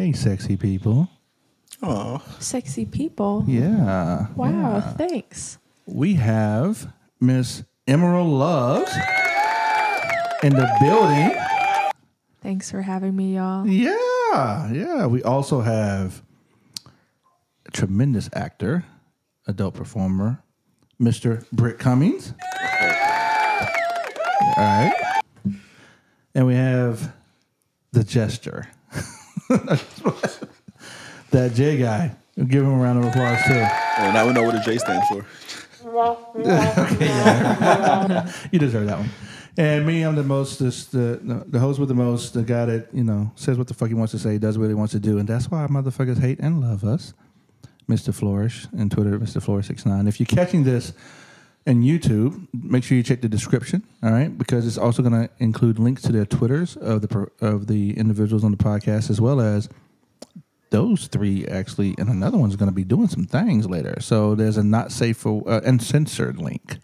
Hey, sexy people. Oh, sexy people. Yeah. Wow. Yeah. Thanks. We have Miss Emerald Love in the building. Thanks for having me, y'all. Yeah. Yeah. We also have a tremendous actor, adult performer, Mr. Britt Cummings. All right. And we have the jester. That J guy. We'll give him a round of applause, too. Well, now we know what a J stands for. You deserve that one. And me, I'm the most, the host with the most, the guy that, you know, says what the fuck he wants to say, does what he wants to do. And that's why motherfuckers hate and love us. Mr. Flourish and Twitter, Mr. Flourish69. If you're catching this on YouTube, make sure you check the description, all right? Because it's also going to include links to their Twitters of the individuals on the podcast, as well as those three, actually, and another one's going to be doing some things later. So there's a not safe for and censored link.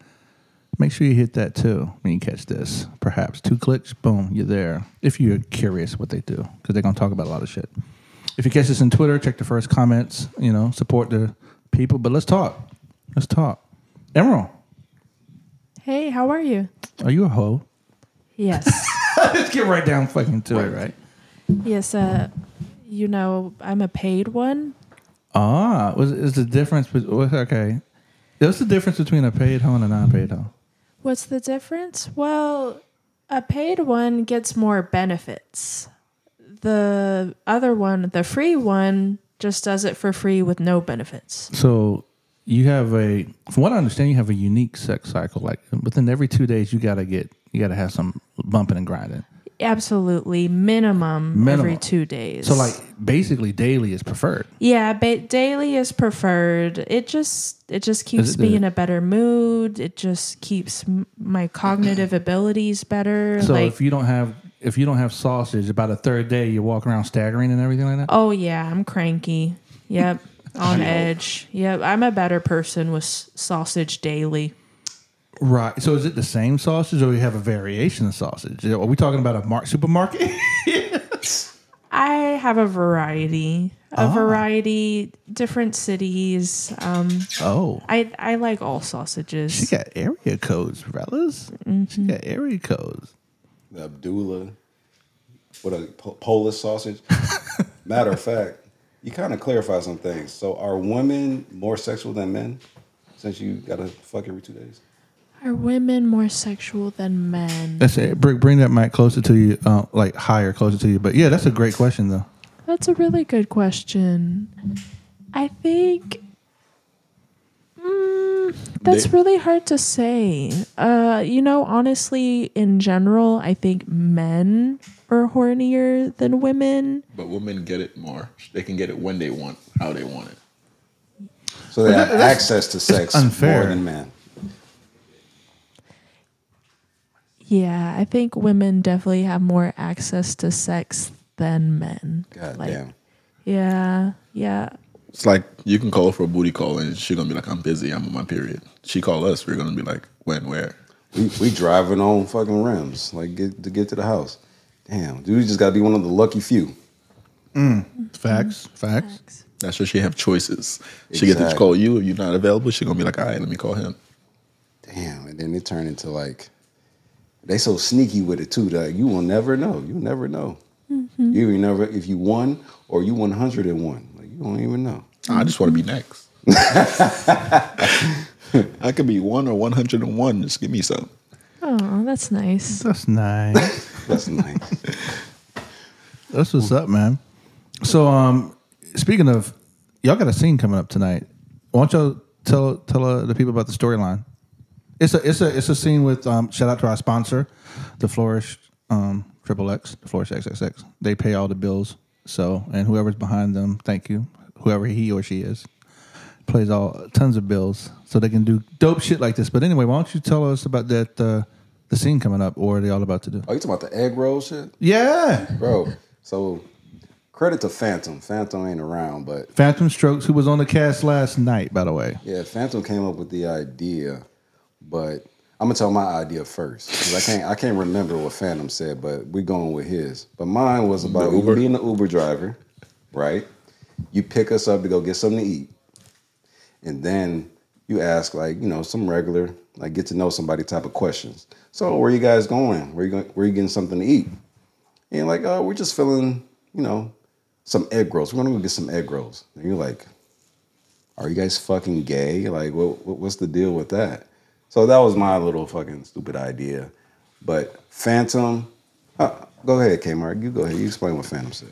Make sure you hit that, too, when you catch this. Perhaps 2 clicks, boom, you're there. If you're curious what they do, because they're going to talk about a lot of shit. If you catch this on Twitter, check the first comments, you know, support the people. But let's talk. Let's talk. Emerald. Hey, how are you? Are you a hoe? Yes. Let's get right down fucking to it, right? Yes, you know, I'm a paid one. Ah, is the difference? Okay, what's the difference between a paid hoe and a non-paid hoe? What's the difference? Well, a paid one gets more benefits. The other one, the free one, just does it for free with no benefits. So you have from what I understand, you have a unique sex cycle. Like within every 2 days, you gotta have some bumping and grinding. Absolutely. Minimum every 2 days. So like basically daily is preferred. Yeah, daily is preferred. It just keeps me in a better mood. It just keeps my cognitive abilities better. So like, if you don't have sausage, about a third day you walk around staggering and everything like that? Oh yeah, I'm cranky. Yep. On edge. Yep. I'm a better person with sausage daily. Right. So is it the same sausage, or do you have a variation of sausage? Are we talking about a supermarket? Yes. I have a variety. Different cities. I like all sausages. She got area codes, fellas. Mm-hmm. She got area codes. Abdullah. What a Polish sausage. Matter of fact, you kind of clarify some things. So are women more sexual than men, since you got to fuck every 2 days? Are women more sexual than men? That's it. Bring that mic closer to you, like higher, closer to you. But yeah, that's a great question, though. That's a really good question. I think that's really hard to say. You know, honestly, in general, I think men are hornier than women. But women get it more. They can get it when they want, how they want it. So they have access to sex more than men. Yeah, I think women definitely have more access to sex than men. God damn. Yeah, yeah. It's like you can call for a booty call and she's going to be like, I'm busy, I'm on my period. She call us, we're going to be like, when, where? We driving on fucking rims, like get to the house. Damn, dude, we just got to be one of the lucky few. Mm. Facts. That's why she have choices. Exactly. She gets to call you. If you're not available, she's going to be like, all right, let me call him. Damn, and then it turned into like... They so sneaky with it, too, that you will never know. You'll never know. Mm-hmm. You even never, if you won or you 101. Like, you don't even know. I just want to be next. I could be 1 or 101. Just give me some. Oh, that's nice. That's nice. That's nice. That's what's up, man. So, speaking of, y'all got a scene coming up tonight. Why don't y'all tell the people about the storyline? It's a scene with shout out to our sponsor, the Flourish XXX, the Flourish XXX. They pay all the bills, so, and whoever's behind them, thank you. Whoever he or she is, plays all tons of bills, so they can do dope shit like this. But anyway, why don't you tell us about that the scene coming up, or are they all about to do? Oh, you talking about the egg roll shit? Yeah, bro. So credit to Phantom. Phantom ain't around, but Phantom Strokes, who was on the cast last night, by the way. Yeah, Phantom came up with the idea. But I'm gonna tell my idea first, because I can't remember what Phantom said, but we're going with his. But mine was about being an Uber driver, right? You pick us up to go get something to eat. And then you ask, like, you know, some regular, like, get to know somebody type of questions. So where you guys going? Where you getting something to eat? And you're like, oh, we're just feeling, you know, some egg rolls. We're gonna go get some egg rolls. And you're like, are you guys fucking gay? Like, what's the deal with that? So that was my little fucking stupid idea. But Phantom, go ahead, Kmart. You go ahead. You explain what Phantom said.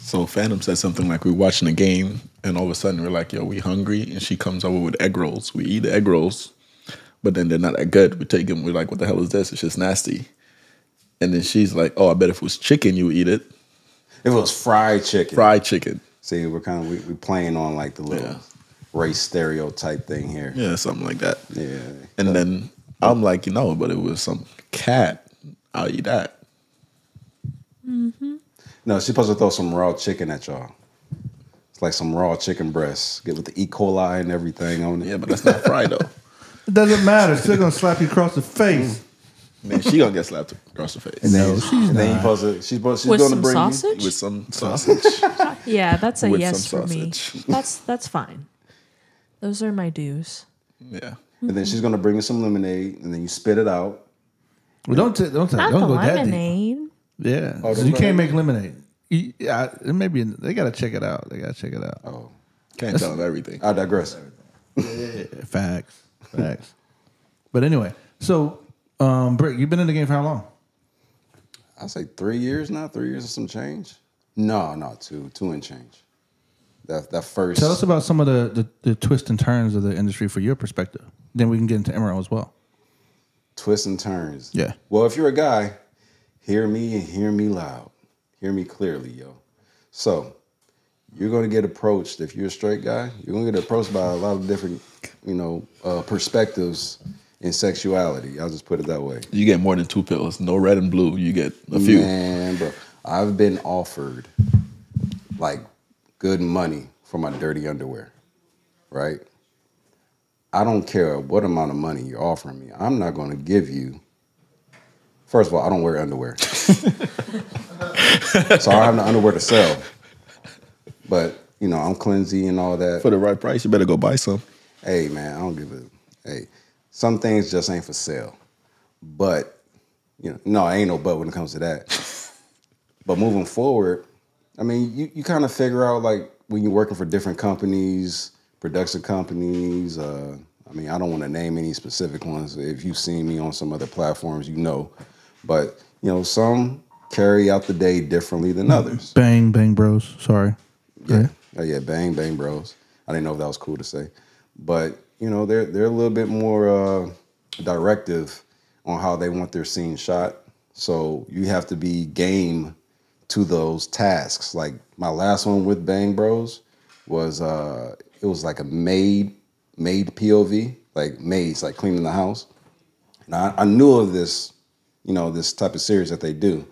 So Phantom said something like, we're watching a game, and all of a sudden we're like, yo, we hungry, and she comes over with egg rolls. We eat the egg rolls, but then they're not that good. We take them, we're like, what the hell is this? It's just nasty. And then she's like, oh, I bet if it was chicken, you would eat it. If it was fried chicken. Fried chicken. See, we're kind of, we're playing on like the little race stereotype thing here. Yeah, something like that. Yeah. And then I'm like, you know, but it was some cat. I'll eat that. Mm-hmm. No, she's supposed to throw some raw chicken at y'all. It's like some raw chicken breasts. Get with the E. coli and everything on it. Yeah, but that's not fried, though. It doesn't matter. She's going to slap you across the face. Man, she's going to get slapped across the face. And then, you're supposed to... She's with some sausage? With some sausage. Yeah, that's a yes for me. That's fine. Those are my dues. Yeah. And then she's going to bring you some lemonade, and then you spit it out. Well, don't go that deep. Yeah, oh, so you can't make lemonade. Yeah, maybe they gotta check it out. Oh, can't tell everything. I digress. Yeah. Facts. But anyway, so Brick, you've been in the game for how long? I say 3 years now. 3 years and some change. No, not two and change. That first. Tell us about some of the twists and turns of the industry for your perspective. Then we can get into Emerald as well. Twists and turns. Yeah. Well, if you're a guy. Hear me and hear me loud. Hear me clearly, yo. So you're going to get approached, if you're a straight guy, you're going to get approached by a lot of different, you know, perspectives in sexuality. I'll just put it that way. You get more than two pills. No red and blue. You get a few. Man, bro. I've been offered, like, good money for my dirty underwear, right? I don't care what amount of money you're offering me. I'm not going to give you. First of all, I don't wear underwear. So I have no underwear to sell. But, you know, I'm cleansy and all that. For the right price, you better go buy some. Hey, man, I don't give a... Hey, some things just ain't for sale. But, you know, no, I ain't no but when it comes to that. But moving forward, I mean, you kind of figure out, like, when you're working for different companies, production companies, I mean, I don't want to name any specific ones. If you've seen me on some other platforms, you know. But, you know, some carry out the day differently than others. Bang Bros. Sorry. Yeah. Oh, yeah. Bang Bros. I didn't know if that was cool to say. But, you know, they're a little bit more directive on how they want their scene shot. So you have to be game to those tasks. Like my last one with Bang Bros was, it was like a maid POV, like maids, like cleaning the house. And I knew of this, you know, this type of series that they do.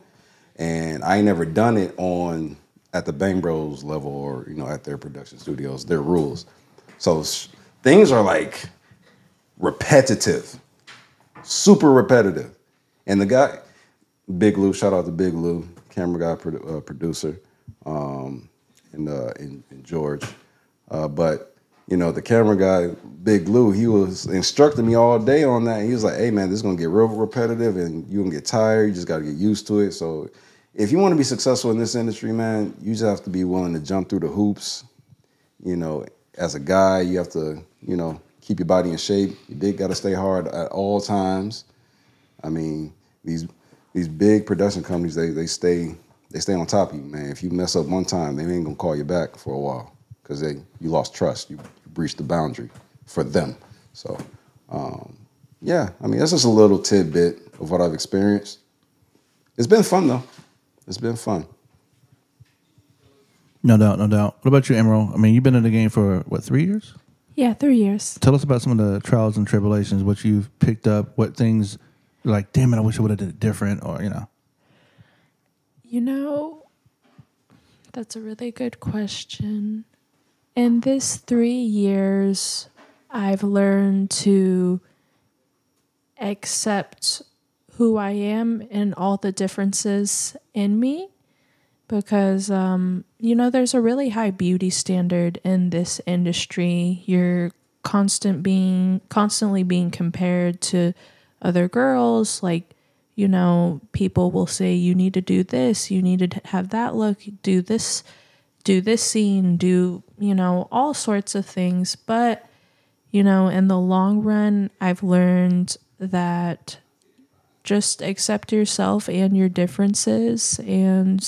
And I ain't never done it on, at the Bang Bros level or, you know, at their production studios, their rules. So things are like repetitive, super repetitive. And the guy, Big Lou, shout out to Big Lou, camera guy, producer, and George. But you know, the camera guy, Big Lou, he was instructing me all day on that. He was like, hey, man, this is going to get real repetitive and you're going to get tired. You just got to get used to it. So if you want to be successful in this industry, man, you just have to be willing to jump through the hoops. You know, as a guy, you have to, you know, keep your body in shape. Your dick got to stay hard at all times. I mean, these big production companies, they stay on top of you, man. If you mess up one time, they ain't going to call you back for a while because you lost trust. Breach the boundary for them. So, yeah, I mean, that's just a little tidbit of what I've experienced. It's been fun, though. It's been fun. No doubt, no doubt. What about you, Emerald? I mean, you've been in the game for, what, 3 years? Yeah, 3 years. Tell us about some of the trials and tribulations, what you've picked up, what things, like, damn it, I wish I would have did it different, or, you know. You know, that's a really good question. In this 3 years, I've learned to accept who I am and all the differences in me because, you know, there's a really high beauty standard in this industry. You're constantly being compared to other girls. Like, you know, people will say, you need to do this, you need to have that look, do this scene, do, you know, all sorts of things. But, you know, in the long run, I've learned that just accept yourself and your differences, and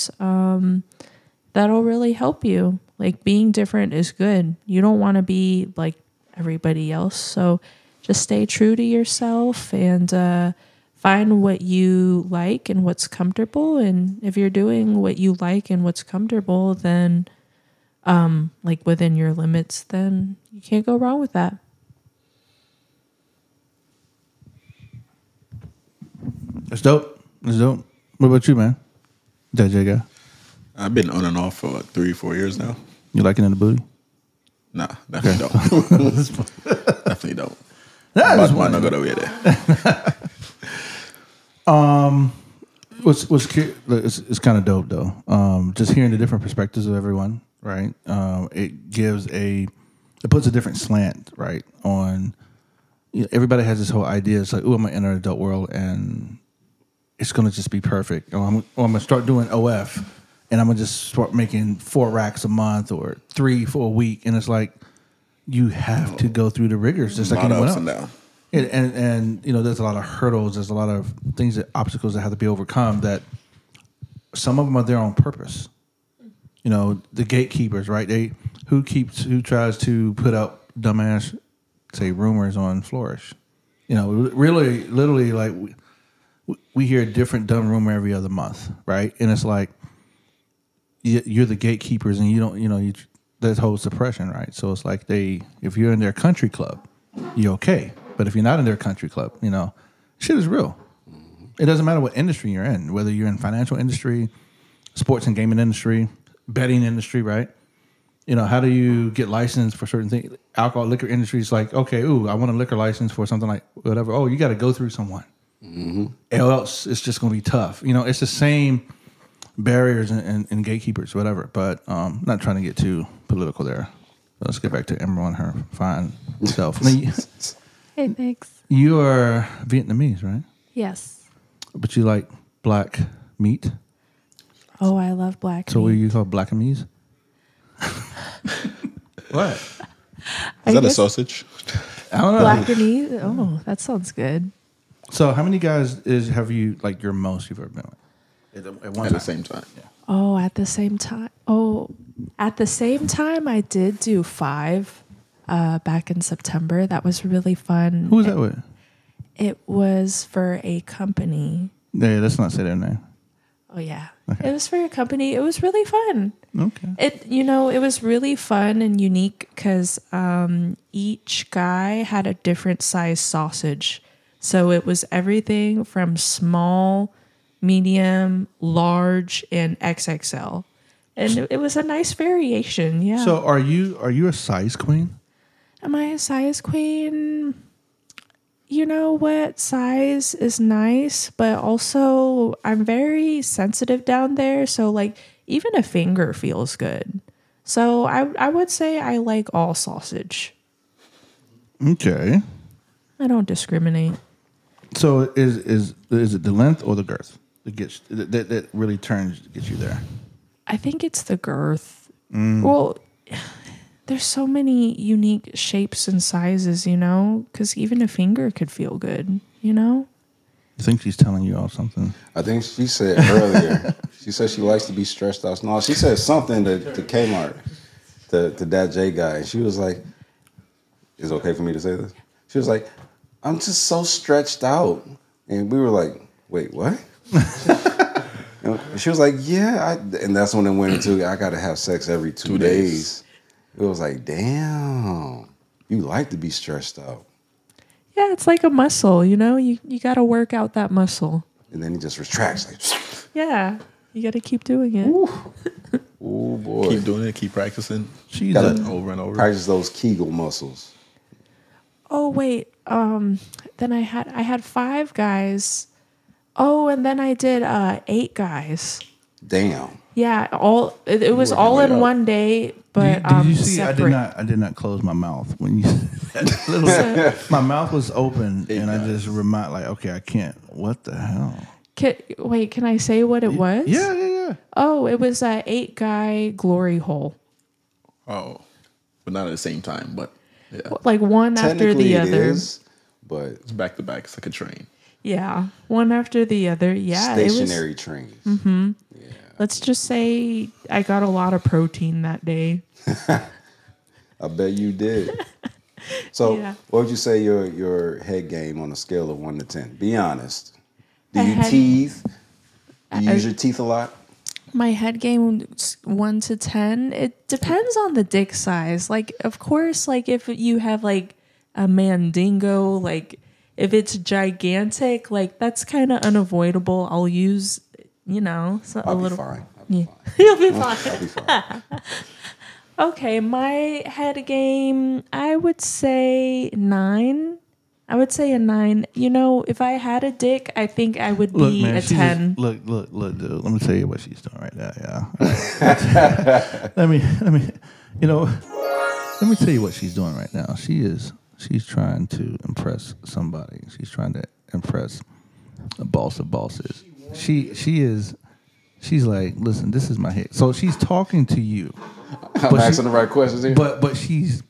that'll really help you. Like, being different is good. You don't want to be like everybody else. So just stay true to yourself and find what you like and what's comfortable. And if you're doing what you like and what's comfortable, then like within your limits, then you can't go wrong with that. That's dope. That's dope. What about you, man? DatJGuy. I've been on and off for like 3-4 years now. You liking in the booty? Nah, definitely don't. Definitely don't. I just want to go over there. It's kind of dope though. Just hearing the different perspectives of everyone, right? It gives it puts a different slant, right, on. You know, everybody has this whole idea. It's like, oh, I'm gonna enter the adult world and it's gonna just be perfect. Or I'm gonna start doing OF and I'm gonna just start making 4 racks a month or 3 for a week. And it's like, you have to go through the rigors just like anyone else. And you know, there's a lot of hurdles. There's a lot of things, that obstacles that have to be overcome. That some of them are there on purpose. You know, the gatekeepers, right? Who tries to put up dumbass, say, rumors on Flourish. You know, really, literally, like, we hear a different dumb rumor every other month, right? And it's like, you're the gatekeepers, and you don't, you know, there's whole suppression, right? So it's like, if you're in their country club, you're okay. But if you're not in their country club, you know, shit is real. It doesn't matter what industry you're in, whether you're in financial industry, sports and gaming industry, betting industry, right? You know, how do you get licensed for certain things? Alcohol, liquor industry is like, okay, ooh, I want a liquor license for something like whatever. Oh, you got to go through someone. Mm-hmm. Or else it's just going to be tough. You know, it's the same barriers and gatekeepers, whatever. But not trying to get too political there. Let's get back to Emerald and her fine self. Hey, thanks. You are Vietnamese, right? Yes. But you like black meat? Oh, I love black meat. So what do you call blackamese? What? Is that a sausage? I don't know. Blackamese? Oh, that sounds good. So how many guys have you, like, your most you've ever been with? At the same time. Yeah. Oh, at the same time. Oh, at the same time, I did do 5. Back in September. That was really fun. Who was that with? It was for a company. Yeah, let's not say their name. Oh, yeah. Okay. It was for a company. It was really fun. Okay. It was really fun and unique because each guy had a different size sausage. So it was everything from small, medium, large, and XXL. And it was a nice variation, yeah. So are you a size queen? Am I a size queen? You know what? Size is nice, but also I'm very sensitive down there. So, like, even a finger feels good. So I would say I like all sausage. Okay. I don't discriminate. So is it the length or the girth that really gets you there? I think it's the girth. Mm. Well, there's so many unique shapes and sizes, you know, because even a finger could feel good, you know? I think she's telling you all something. I think she said earlier, she said she likes to be stretched out. No, she said something to Kmart, to DatJGuy. And she was like, is it okay for me to say this? She was like, I'm just so stretched out. And we were like, wait, what? And she was like, yeah. And that's when it went into, I got to have sex every two days. It was like, damn, you like to be stressed out. Yeah, it's like a muscle, you know? You got to work out that muscle. And then he just retracts. Like, yeah, you got to keep doing it. Oh, boy. Keep doing it. Keep practicing. She's done over and over. Practice those Kegel muscles. Oh, wait. Then I had 5 guys. Oh, and then I did 8 guys. Damn. Yeah, it was all in one day. But did you see? Separate. I did not close my mouth when you said that. My mouth was open, and I just reminded, like, okay, I can't. What the hell? Wait, can I say what it was? Yeah. Oh, it was a 8-guy glory hole. Oh, but not at the same time, but yeah. Like one after the other. It is, but it's back to back. It's like a train. Yeah, one after the other. Yeah, stationary trains. Mm-hmm. Yeah. Let's just say I got a lot of protein that day. I bet you did. So, what would you say your head game on a scale of 1 to 10? Be honest. Do you teeth? Do you use your teeth a lot? My head game 1 to 10. It depends on the dick size. Like, of course, like if you have like a Mandingo, like. If it's gigantic, like, that's kind of unavoidable. I'll use, you know, I'll be fine. You'll be fine. I'll be fine. Okay, my head game, I would say 9. I would say a 9. You know, if I had a dick, I think I would be a 10. Just, look, dude. Let me tell you what she's doing right now, y'all. Yeah. let me tell you what she's doing right now. She's trying to impress somebody. She's trying to impress a boss of bosses. She's like, listen, this is my head. So she's talking to you. I'm asking the right questions here. But she's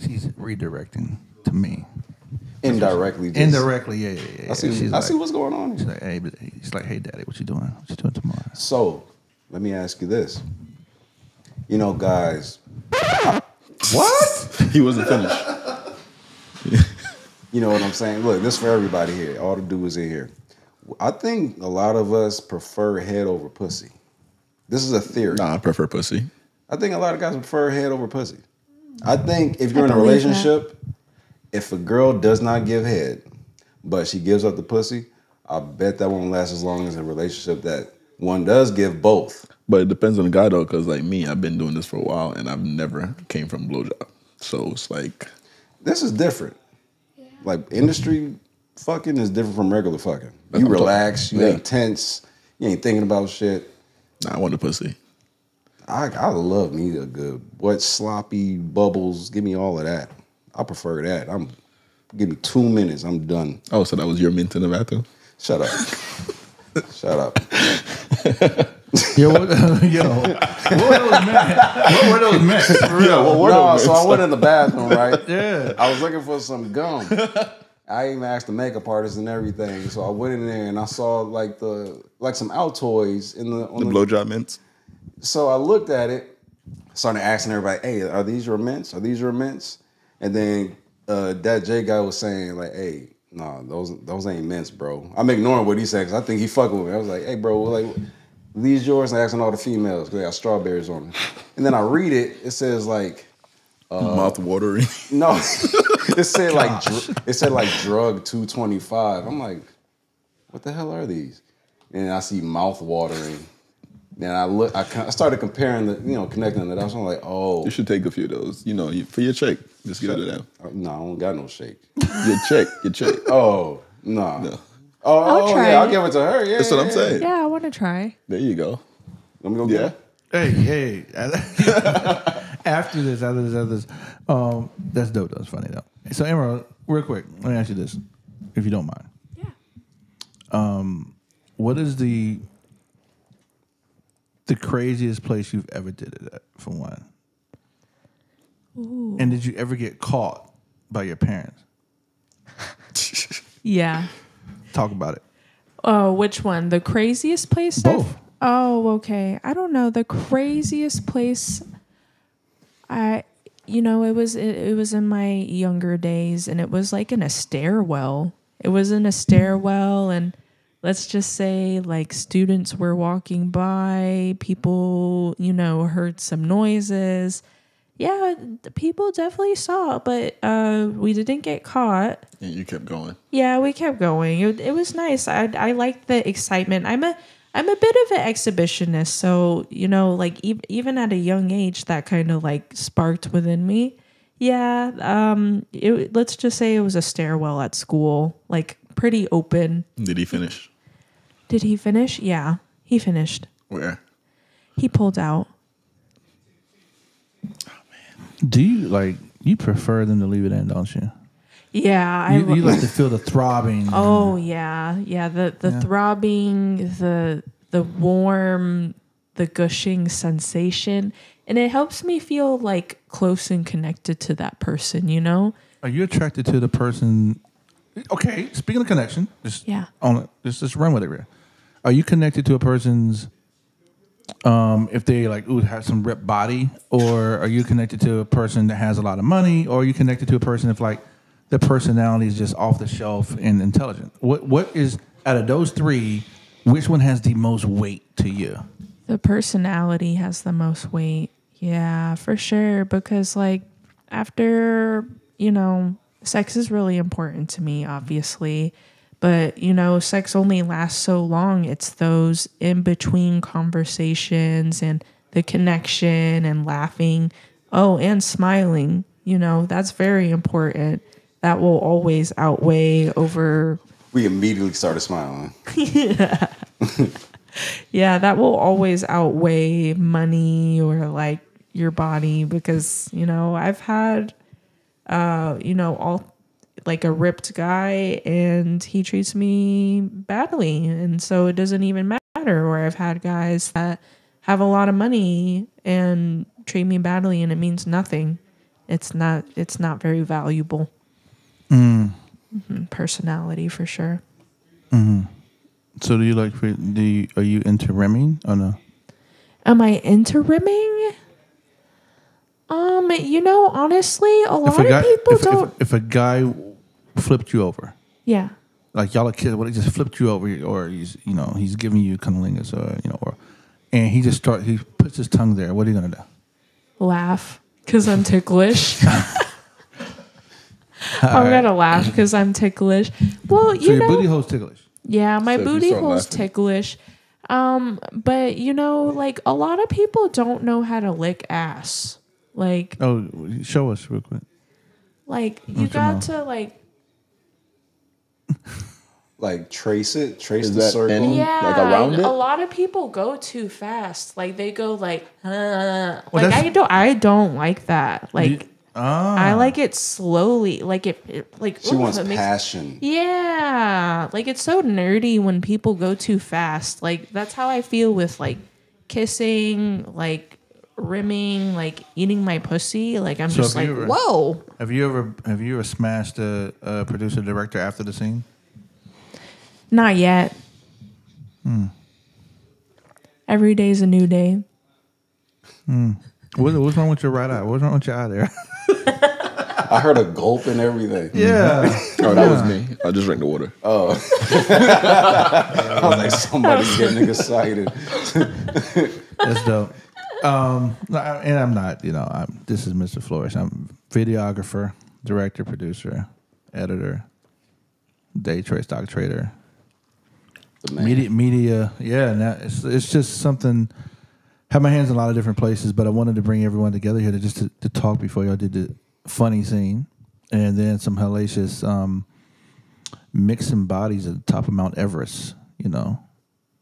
redirecting to me. Indirectly, yeah. I see what's going on. She's like, hey, daddy, what you doing? What you doing tomorrow? So let me ask you this. You know, guys. What? He wasn't finished. You know what I'm saying? Look, this is for everybody here. All the dudes in here. I think a lot of us prefer head over pussy. This is a theory. Nah, I prefer pussy. I think a lot of guys prefer head over pussy. I think if you're in a relationship, if a girl does not give head, but she gives up the pussy, I bet that won't last as long as a relationship that one does give both. But it depends on the guy, though, because like me, I've been doing this for a while, and I've never came from blowjob. So it's like... This is different. Yeah. Like, industry fucking is different from regular fucking. You relax, you ain't tense, you ain't thinking about shit. Nah, I want the pussy. I love me a good, what, sloppy bubbles. Give me all of that. I prefer that. Give me 2 minutes, I'm done. Oh, so that was your mint in the bathroom? Shut up. Shut up. What were those mints? So I went in the bathroom, right? Yeah. I was looking for some gum. I even asked the makeup artist and everything. So I went in there and I saw like some Altoids in the blowjob mints. So I looked at it, started asking everybody, "Hey, are these your mints? Are these your mints?" And then DatJGuy was saying, like, "Hey, no, those ain't mints, bro." I'm ignoring what he said because I think he fucking with me. I was like, "Hey, bro, like." These yours, and asking all the females because they got strawberries on them. And then I read it. It says like mouth watering. No, it said like drug 225. I'm like, what the hell are these? And I see mouth watering. Then I started comparing connecting the dots. I'm like, oh, you should take a few of those. You know, for your check, just get it out. No, I don't got no shake. Your check. Oh no. Oh, I'll give it to her. Yeah, that's what I'm saying. Yeah, I want to try. There you go. Let me go get it. Hey. After this. That's dope. That was funny, though. So, Emerald, real quick, let me ask you this, if you don't mind. Yeah. What is the craziest place you've ever did it at, for one? Ooh. And did you ever get caught by your parents? Yeah. Talk about it. Oh, which one? The craziest place? Both. Okay. I don't know. The craziest place. It was in my younger days, and it was like in a stairwell. It was in a stairwell, and let's just say like students were walking by, people, heard some noises. Yeah, people definitely saw, but we didn't get caught. And you kept going. Yeah, we kept going. It was nice. I liked the excitement. I'm a bit of an exhibitionist, so like even at a young age, that kind of like sparked within me. Yeah. Let's just say it was a stairwell at school, like pretty open. Did he finish? Yeah, he finished. Where? He pulled out. Oh, man. Do you, like, you prefer them to leave it in, don't you? Yeah. You like to feel the throbbing. Oh, yeah. Yeah, the throbbing, the warm, the gushing sensation. And it helps me feel, like, close and connected to that person, you know? Are you attracted to the person? Okay, speaking of connection, just run with it, Rhea. Are you connected to a person's, if they like, ooh, have some ripped body, or are you connected to a person that has a lot of money, or are you connected to a person if like their personality is just off the shelf and intelligent? What is, out of those three, which one has the most weight to you? The personality has the most weight, yeah, for sure, because like after, you know, sex is really important to me, obviously. But, you know, sex only lasts so long. It's those in-between conversations and the connection and laughing. Oh, and smiling. You know, that's very important. That will always outweigh over... We immediately started smiling. Yeah. Yeah, that will always outweigh money or, like, your body because, you know, I've had... you know, all like a ripped guy and he treats me badly. And so it doesn't even matter. Or I've had guys that have a lot of money and treat me badly and it means nothing. It's not very valuable. Personality for sure. So do you like, are you into rimming or no? Am I into rimming? You know, honestly, a lot of people don't... If a guy flipped you over. Yeah. Like, y'all are kids, well, he just flipped you over, or he's, you know, he's giving you cunnilingus, or, you know, or... And he just starts, he puts his tongue there. What are you going to do? Laugh, because I'm ticklish. I'm going to laugh, because I'm ticklish. Well, you know... So your booty hole's ticklish. Yeah, my booty hole's ticklish. But, you know, like, a lot of people don't know how to lick ass. Like, oh, show us real quick. Like, you got to like like trace the circle, yeah, like around it. A lot of people go too fast. Like they go like, well, like I don't like that. Like I like it slowly. Like it like she wants passion. Yeah, like it's so nerdy when people go too fast. Like that's how I feel with like kissing, like rimming, like eating my pussy, like I'm so just like, ever, whoa. Have you ever smashed a producer director after the scene? Not yet. Every day is a new day. What's wrong with your right eye? What's wrong with your eye there? I heard a gulp and everything. Yeah. Oh, that was me. I just drank the water. Oh. I was like, somebody's getting excited. That's dope. And I'm not, you know, this is Mr. Flourish. I'm videographer, director, producer, editor, day trade, stock trader, media. Yeah, now it's just something. Have my hands in a lot of different places, but I wanted to bring everyone together here to talk before y'all did the funny scene, and then some hellacious mixing bodies at the top of Mount Everest. You know,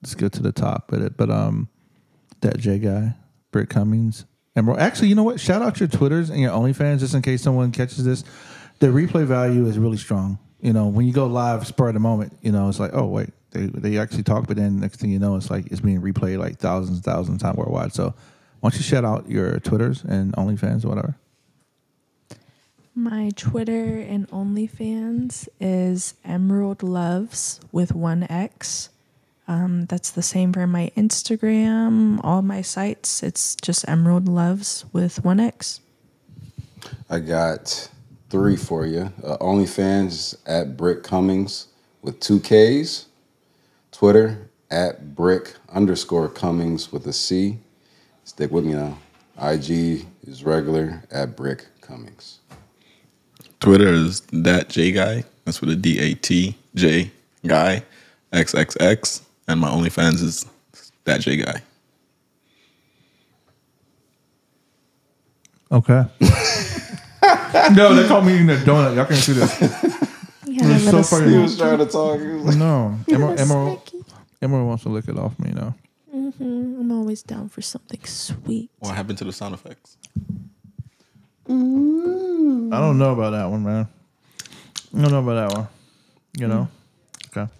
let's go to the top with it, but DatJGuy. Britt Cummings. Emerald. Actually, you know what? Shout out your Twitters and your OnlyFans just in case someone catches this. The replay value is really strong. You know, when you go live, spur of the moment, you know, it's like, oh, wait, they actually talk, but then next thing you know, it's like it's being replayed like thousands of times worldwide. So why don't you shout out your Twitters and OnlyFans or whatever? My Twitter and OnlyFans is Emerald Loves with 1X. That's the same for my Instagram, all my sites. It's just Emerald Loves with 1X. I got three for you. OnlyFans at Brick Cummings with 2 Ks. Twitter at Brick_Cummings with a C. Stick with me now. IG is regular at Brick Cummings. Twitter is DatJGuy. That's with a DatJGuy XXX. And my OnlyFans is DatJGuy. Okay. No, they called me eating a donut. Y'all can't see this. Yeah, so funny. He was trying to talk. He was like, no, Emerald wants to lick it off me now. I'm always always down for something sweet. What happened to the sound effects? I don't know about that one, man. I don't know about that one. You know? Okay.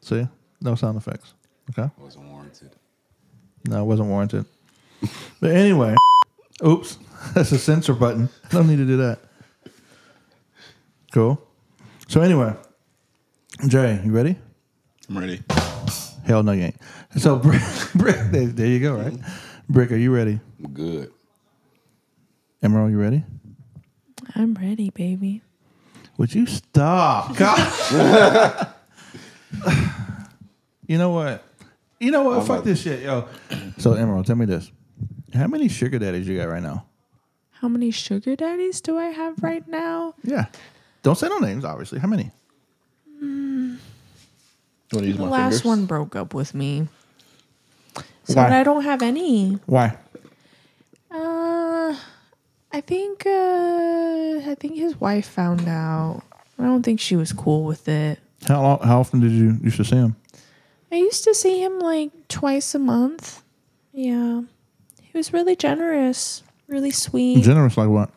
See? No sound effects. Okay. Wasn't warranted. No, it wasn't warranted. But anyway. Oops. That's a censor button. I don't need to do that. Cool. So anyway. Jay, you ready? I'm ready. Hell no, you ain't. So, Brick, there you go, right? Brick, are you ready? I'm good. Emerald, you ready? I'm ready, baby. Would you stop? God. You know what? You know what? Fuck this shit, yo. So, Emerald, tell me this. How many sugar daddies you got right now? How many sugar daddies do I have right now? Yeah. Don't say no names, obviously. How many? The last one broke up with me. So I don't have any. Why? I think his wife found out. I don't think she was cool with it. How often did you used to see him? I used to see him like twice a month. Yeah. He was really generous. Really sweet. Generous like what?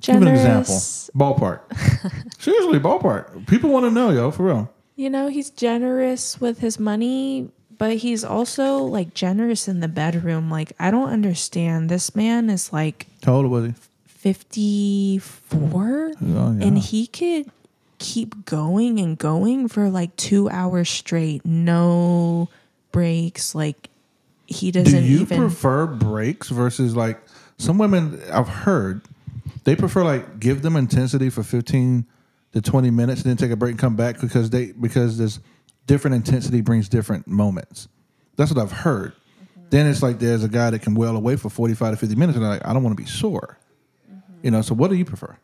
Generous. Give an example. Ballpark. Seriously, ballpark. People want to know, yo, for real. You know, he's generous with his money, but he's also, like, generous in the bedroom. Like, I don't understand. This man is, like... How old was he? 54? Oh, yeah. And he could keep going and going for, like, 2 hours straight. No breaks. Like, he doesn't even... Do you prefer breaks versus, like... Some women, I've heard, they prefer, like, give them intensity for 15... the 20 minutes and then take a break and come back because there's different intensity brings different moments. That's what I've heard. Mm-hmm. Then it's like there's a guy that can wail away for 45 to 50 minutes and they're like, I don't want to be sore. Mm-hmm. You know, so what do you prefer?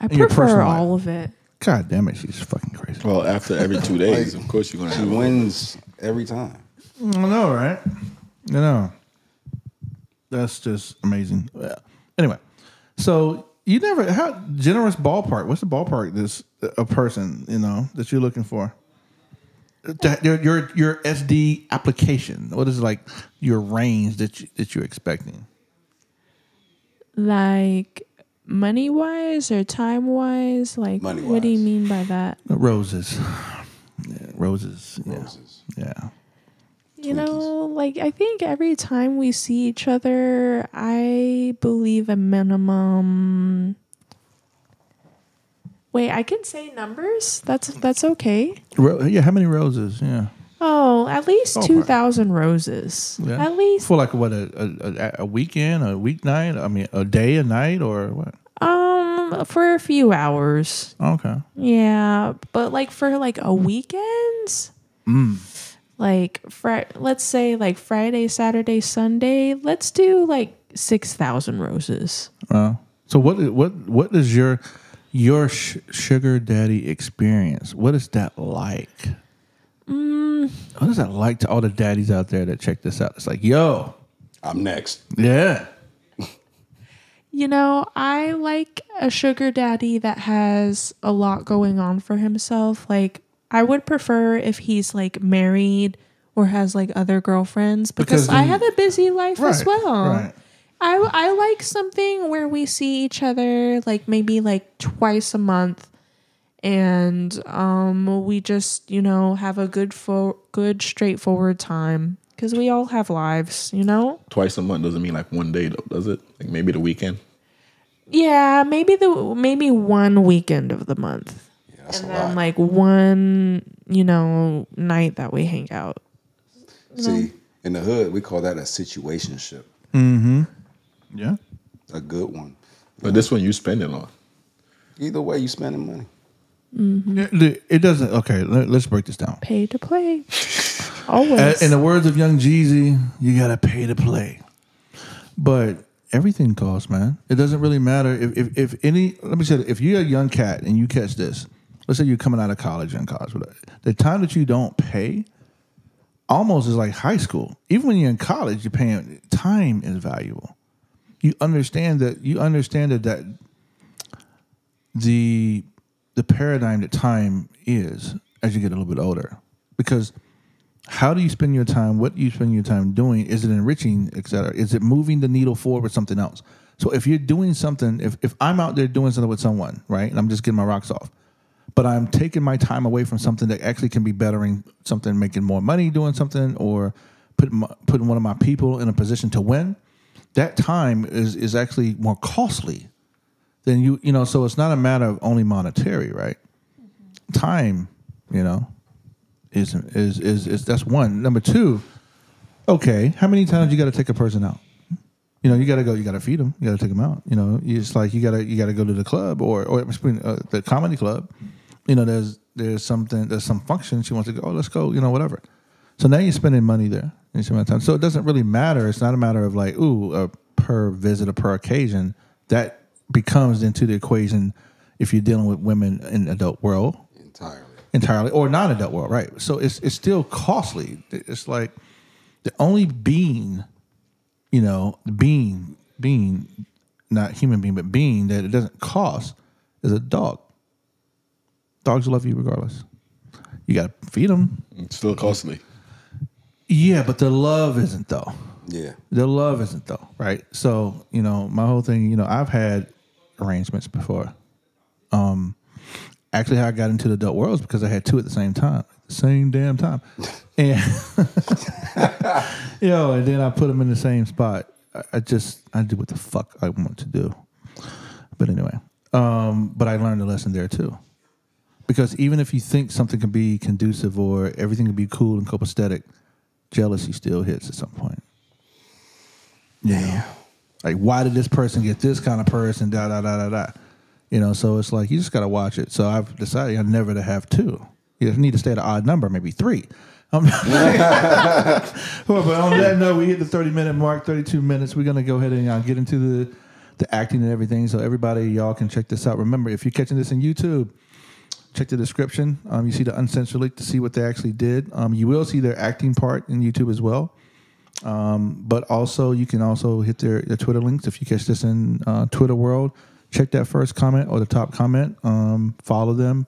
I prefer all of it. God damn it, she's fucking crazy. Well, after every 2 days, like, of course you're going to have wins every time. I know, right? You know. That's just amazing. Yeah. Anyway, so... You never, how generous ballpark? What's the ballpark? This a person, you know, that you're looking for. Your SD application. What is like your range that you're expecting? Like money wise or time wise? Like money-wise. What do you mean by that? Roses, yeah, roses, yeah. Roses, yeah. You know, like, I think every time we see each other, I believe a minimum... Wait, I can say numbers? That's okay. Yeah, how many roses? Yeah. Oh, at least 2,000 roses. Yeah. At least. For like, what, a weekend, a weeknight? I mean, a day, a night, or what? For a few hours. Okay. Yeah, but like for like a weekend? Mm. Like, let's say, like, Friday, Saturday, Sunday, let's do, like, 6,000 roses. Wow. So what is your sugar daddy experience? What is that like? What is that like to all the daddies out there that check this out? It's like, yo. I'm next. Yeah. You know, I like a sugar daddy that has a lot going on for himself, like, I would prefer if he's like married or has like other girlfriends because I have a busy life as well. Right. I like something where we see each other like maybe like twice a month and we just, you know, have a good straightforward time because we all have lives, you know? Twice a month doesn't mean like one day though, does it? Like maybe the weekend? Yeah, maybe one weekend of the month. And then, like, one, you know, night that we hang out. See, in the hood, we call that a situationship. Mm-hmm. Yeah. A good one. But this one you spend it on. Either way, you spending money. Mm-hmm. It doesn't... Okay, let's break this down. Pay to play. Always. In the words of Young Jeezy, you got to pay to play. But... Everything costs, man. It doesn't really matter if you're a young cat and you catch this, let's say you're coming out of college and college, the time that you don't pay almost is like high school. Even when you're in college, you're paying. Time is valuable. You understand that the paradigm that time is as you get a little bit older. Because How do you spend your time? What do you spend your time doing? Is it enriching, et cetera? Is it moving the needle forward with something else? So if you're doing something, if I'm out there doing something with someone, right, and I'm just getting my rocks off, but I'm taking my time away from something that actually can be bettering something, making more money doing something, or putting one of my people in a position to win, that time is actually more costly than you know, so it's not a matter of only monetary, right? Mm-hmm. Time, you know, is that's one. Number two, okay, how many times you got to take a person out? You know, you got to go, you got to feed them, you got to take them out. You know, it's like you got to go to the club or the comedy club. You know, there's some function she wants to go. Oh, let's go. You know, whatever. So now you're spending money there. You spend time. So it doesn't really matter. It's not a matter of like, ooh, per visit or per occasion. That becomes into the equation if you're dealing with women in the adult world entirely or non-adult world, right? So it's still costly. It's like the only being. You know, being, not human being, but being that it doesn't cost is a dog. Dogs love you regardless. You got to feed them. It's still costly. Yeah, but their love isn't, though. Yeah. Their love isn't, though, right? So, you know, my whole thing, you know, I've had arrangements before. Actually, how I got into the adult world is because I had two at the same time. Same damn time. And and then I put them in the same spot. I do what the fuck I want to do. But anyway, but I learned a lesson there too. Because even if you think something can be conducive or everything can be cool and copacetic, jealousy still hits at some point. Yeah. You know? Like, why did this person get this kind of person? You know, so it's like you just gotta watch it. So I've decided I never to have two. You need to stay at an odd number, maybe three. But on that note, we hit the 30-minute mark, 32 minutes. We're going to go ahead and get into the acting and everything. So everybody, y'all can check this out. Remember, if you're catching this in YouTube, check the description. You see the uncensored link to see what they actually did. You will see their acting part in YouTube as well. But also, you can also hit their Twitter links. If you catch this in Twitter world, check that first comment or the top comment. Follow them.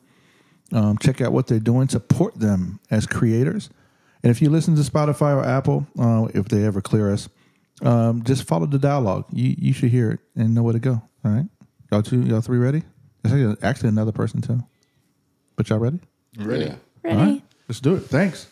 Check out what they're doing. Support them as creators. And if you listen to Spotify or Apple, if they ever clear us, just follow the dialogue. You should hear it and know where to go. All right? Y'all three ready? There's actually another person, too. But y'all ready? Ready. All right. Let's do it. Thanks.